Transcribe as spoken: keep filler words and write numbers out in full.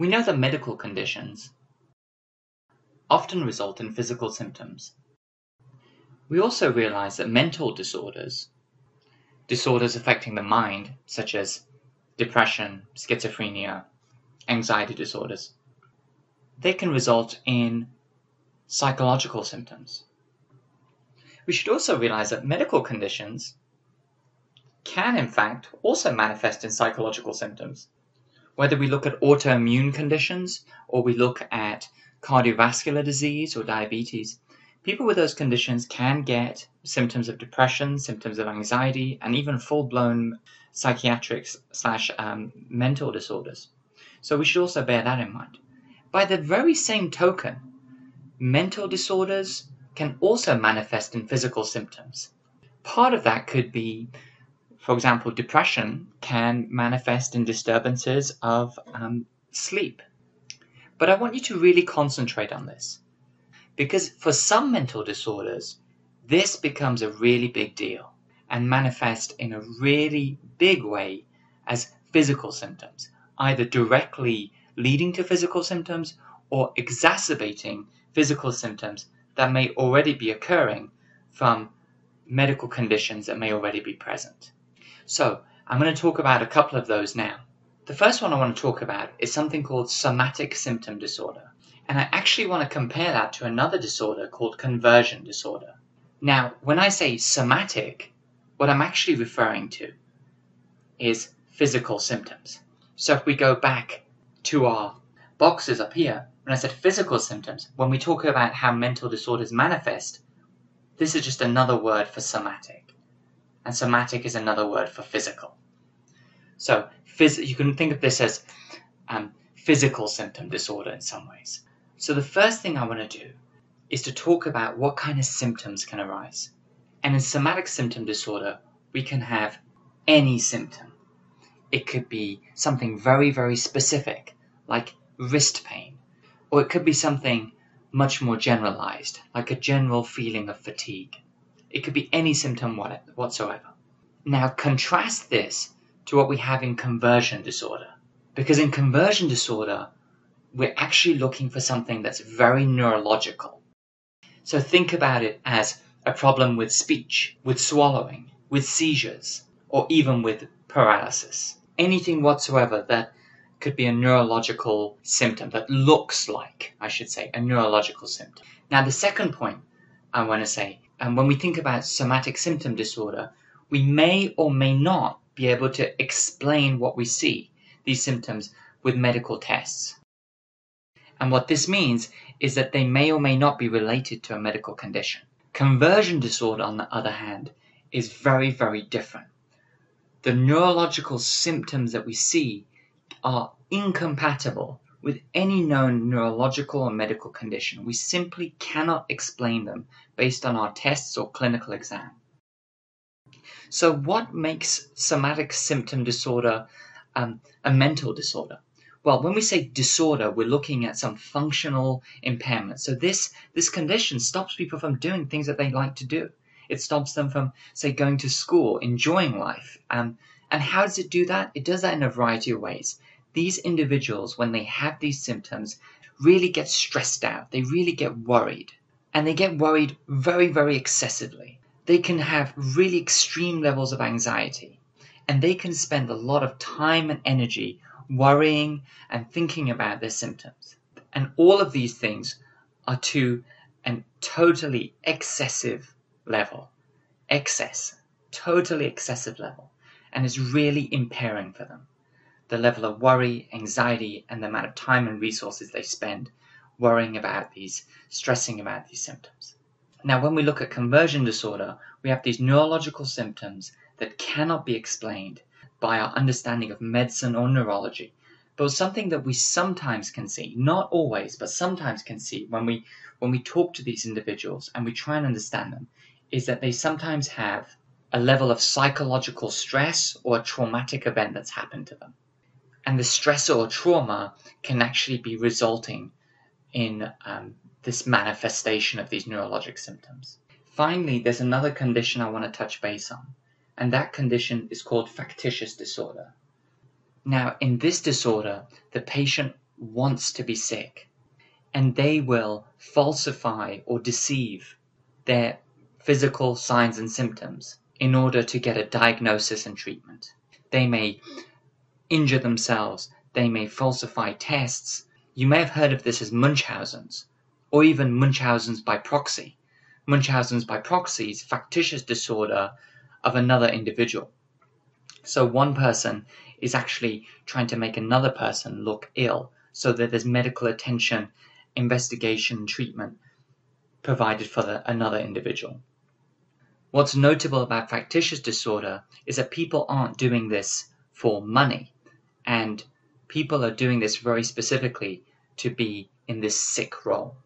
We know that medical conditions often result in physical symptoms. We also realize that mental disorders, disorders affecting the mind, such as depression, schizophrenia, anxiety disorders, they can result in psychological symptoms. We should also realize that medical conditions can, in fact, also manifest in psychological symptoms. Whether we look at autoimmune conditions or we look at cardiovascular disease or diabetes, people with those conditions can get symptoms of depression, symptoms of anxiety, and even full-blown psychiatric slash um, mental disorders. So we should also bear that in mind. By the very same token, mental disorders can also manifest in physical symptoms. Part of that could be, for example, depression can manifest in disturbances of um, sleep. But I want you to really concentrate on this, because for some mental disorders, this becomes a really big deal and manifests in a really big way as physical symptoms, either directly leading to physical symptoms or exacerbating physical symptoms that may already be occurring from medical conditions that may already be present. So I'm going to talk about a couple of those now. The first one I want to talk about is something called somatic symptom disorder, and I actually want to compare that to another disorder called conversion disorder. Now, when I say somatic, what I'm actually referring to is physical symptoms. So if we go back to our boxes up here, when I said physical symptoms, when we talk about how mental disorders manifest, this is just another word for somatic. And somatic is another word for physical. So phys you can think of this as um, physical symptom disorder in some ways. So the first thing I want to do is to talk about what kind of symptoms can arise. And in somatic symptom disorder, we can have any symptom. It could be something very, very specific, like wrist pain. Or it could be something much more generalized, like a general feeling of fatigue. It could be any symptom whatsoever. Now contrast this to what we have in conversion disorder, because in conversion disorder, we're actually looking for something that's very neurological. So think about it as a problem with speech, with swallowing, with seizures, or even with paralysis. Anything whatsoever that could be a neurological symptom, that looks like, I should say, a neurological symptom. Now the second point I want to say, and when we think about somatic symptom disorder, we may or may not be able to explain what we see, these symptoms, with medical tests. And what this means is that they may or may not be related to a medical condition. Conversion disorder, on the other hand, is very, very different. The neurological symptoms that we see are incompatible with any known neurological or medical condition. We simply cannot explain them based on our tests or clinical exam. So what makes somatic symptom disorder um, a mental disorder? Well, when we say disorder, we're looking at some functional impairment. So this, this condition stops people from doing things that they like to do. It stops them from, say, going to school, enjoying life. Um, and how does it do that? It does that in a variety of ways. These individuals, when they have these symptoms, really get stressed out. They really get worried. And they get worried very, very excessively. They can have really extreme levels of anxiety. And they can spend a lot of time and energy worrying and thinking about their symptoms. And all of these things are to a totally excessive level. Excess. Totally excessive level. And is really impairing for them. The level of worry, anxiety, and the amount of time and resources they spend worrying about these, stressing about these symptoms. Now, when we look at conversion disorder, we have these neurological symptoms that cannot be explained by our understanding of medicine or neurology, but something that we sometimes can see, not always, but sometimes can see when we, when we talk to these individuals and we try and understand them, is that they sometimes have a level of psychological stress or a traumatic event that's happened to them. And the stress or trauma can actually be resulting in um, this manifestation of these neurologic symptoms. Finally, there's another condition I want to touch base on, and that condition is called factitious disorder. Now, in this disorder, the patient wants to be sick, and they will falsify or deceive their physical signs and symptoms in order to get a diagnosis and treatment. They may injure themselves, they may falsify tests. You may have heard of this as Munchausen's, or even Munchausen's by proxy. Munchausen's by proxy is a factitious disorder of another individual. So one person is actually trying to make another person look ill so that there's medical attention, investigation, treatment provided for the, another individual. What's notable about factitious disorder is that people aren't doing this for money, and people are doing this very specifically to be in this sick role.